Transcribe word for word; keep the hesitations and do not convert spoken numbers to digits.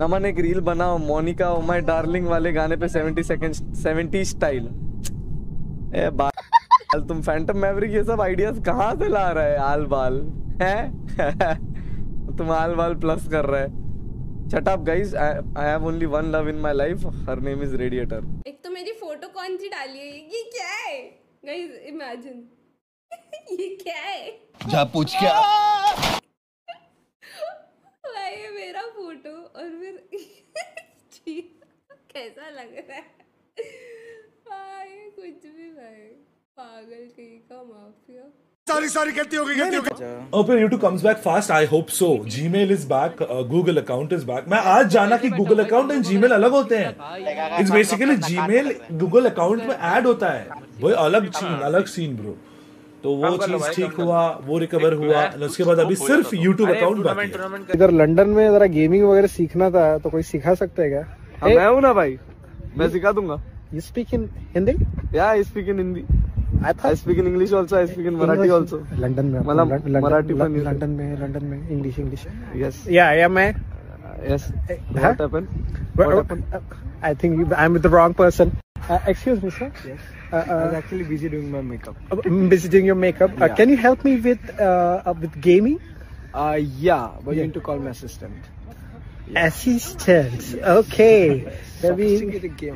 नमन एक रील बनाओ Monika oh my darling वाले गाने पे सेवेंटी सेकंड सेवेंटी स्टाइल। ए बाल तुम फैंटम मैवरिक ये सब आइडियाज कहाँ से ला रहा है आल बाल हैं? तुम आल बाल प्लस कर रहा है। Shut up guys, I have only one love in my life, her name is radiator. एक तो मेरी फोटो कौन सी डाली है, ये क्या है गाइस? इमेजिन ये क्या है? जा पूछ क्या ये मेरा फोटो और फिर कैसा लग रहा है भाई? कुछ भी भाई, पागल कहीं का माफिया। सॉरी सॉरी कहती होगी कहती होगी। और फिर YouTube comes back fast, I hope so. Gmail is back, uh, Google account is back. मैं आज जाना कि Google account और Gmail अलग होते हैं। It's basically Gmail Google account में add होता है, वो अलग सीन अलग सीन ब्रो। तो वो चीज ठीक हुआ, वो रिकवर हुआ। उसके बाद अभी सिर्फ YouTube अकाउंट बाकी है। इधर लंदन में जरा गेमिंग वगैरह सीखना था, तो कोई सिखा सकता है क्या? हाँ, मैं हूँ ना भाई, मैं सिखा दूंगा। You speak in Hindi? Yeah, I speak in Hindi. I speak in English also. I speak in Marathi also. London में मतलब मराठी में लंदन में लंदन में English English. Yes. Yeah, yeah, मैं। Yes. What happened? What happened? I think I'm with the wrong person. Uh, excuse me, sir. Yes. Uh, uh, I was actually busy doing my makeup. Uh, busy doing your makeup. Yeah. Uh, can you help me with uh, uh, with gaming? Uh, yeah, but yeah. you need to call my assistant. Yeah. Assistant. Okay. Maybe.